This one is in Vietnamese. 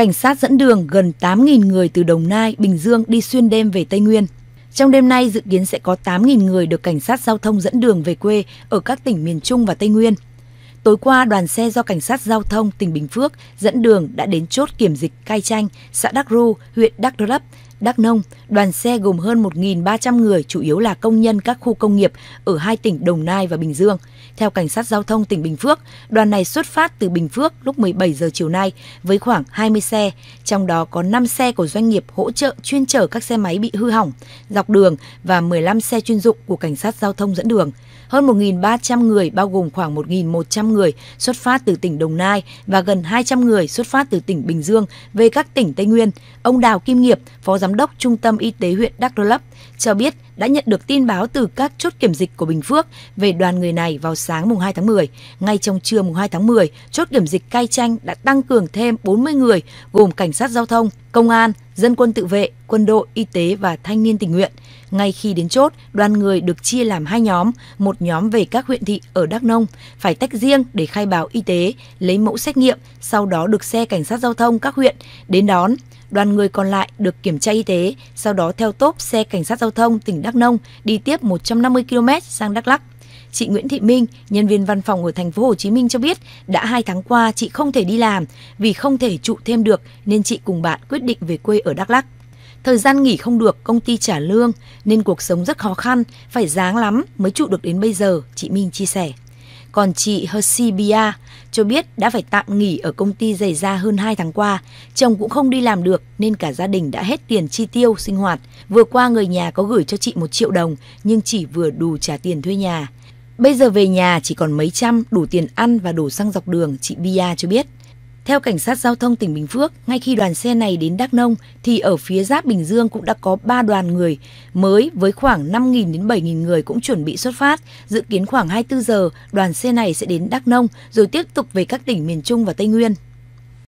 cảnh sát dẫn đường gần 8.000 người từ Đồng Nai, Bình Dương đi xuyên đêm về Tây Nguyên. Trong đêm nay dự kiến sẽ có 8.000 người được cảnh sát giao thông dẫn đường về quê ở các tỉnh miền Trung và Tây Nguyên. Tối qua, đoàn xe do cảnh sát giao thông tỉnh Bình Phước dẫn đường đã đến chốt kiểm dịch Cai Chanh, xã Đắc Ru, huyện Đắk Rấp, Đắk Nông. Đoàn xe gồm hơn 1.300 người, chủ yếu là công nhân các khu công nghiệp ở hai tỉnh Đồng Nai và Bình Dương. Theo cảnh sát giao thông tỉnh Bình Phước, đoàn này xuất phát từ Bình Phước lúc 17 giờ chiều nay với khoảng 20 xe, trong đó có 5 xe của doanh nghiệp hỗ trợ chuyên chở các xe máy bị hư hỏng dọc đường và 15 xe chuyên dụng của cảnh sát giao thông dẫn đường. Hơn 1.300 người bao gồm khoảng 1.100 người xuất phát từ tỉnh Đồng Nai và gần 200 người xuất phát từ tỉnh Bình Dương về các tỉnh Tây Nguyên. Ông Đào Kim Nghiệp, Phó Giám đốc Trung tâm Y tế huyện Đắk Rấp cho biết đã nhận được tin báo từ các chốt kiểm dịch của Bình Phước về đoàn người này vào sáng mùng 2 tháng 10. Ngay trong trưa mùng 2 tháng 10, chốt kiểm dịch Cai Chanh đã tăng cường thêm 40 người gồm cảnh sát giao thông, công an, dân quân tự vệ, quân đội, y tế và thanh niên tình nguyện. Ngay khi đến chốt, đoàn người được chia làm hai nhóm, một nhóm về các huyện thị ở Đắk Nông phải tách riêng để khai báo y tế, lấy mẫu xét nghiệm, sau đó được xe cảnh sát giao thông các huyện đến đón. Đoàn người còn lại được kiểm tra y tế, sau đó theo tốp xe cảnh sát giao thông tỉnh Đắk Nông đi tiếp 150 km sang Đắk Lắk. Chị Nguyễn Thị Minh, nhân viên văn phòng ở thành phố Hồ Chí Minh cho biết, đã 2 tháng qua chị không thể đi làm vì không thể trụ thêm được nên chị cùng bạn quyết định về quê ở Đắk Lắk. Thời gian nghỉ không được, công ty trả lương nên cuộc sống rất khó khăn, phải ráng lắm mới trụ được đến bây giờ, chị Minh chia sẻ. Còn chị Bia cho biết đã phải tạm nghỉ ở công ty giày da hơn 2 tháng qua. Chồng cũng không đi làm được nên cả gia đình đã hết tiền chi tiêu, sinh hoạt. Vừa qua người nhà có gửi cho chị 1 triệu đồng nhưng chỉ vừa đủ trả tiền thuê nhà. Bây giờ về nhà chỉ còn mấy trăm đủ tiền ăn và đổ xăng dọc đường, chị Bia cho biết. Theo cảnh sát giao thông tỉnh Bình Phước, ngay khi đoàn xe này đến Đắk Nông thì ở phía giáp Bình Dương cũng đã có 3 đoàn người mới với khoảng 5.000 đến 7.000 người cũng chuẩn bị xuất phát. Dự kiến khoảng 24 giờ, đoàn xe này sẽ đến Đắk Nông rồi tiếp tục về các tỉnh miền Trung và Tây Nguyên.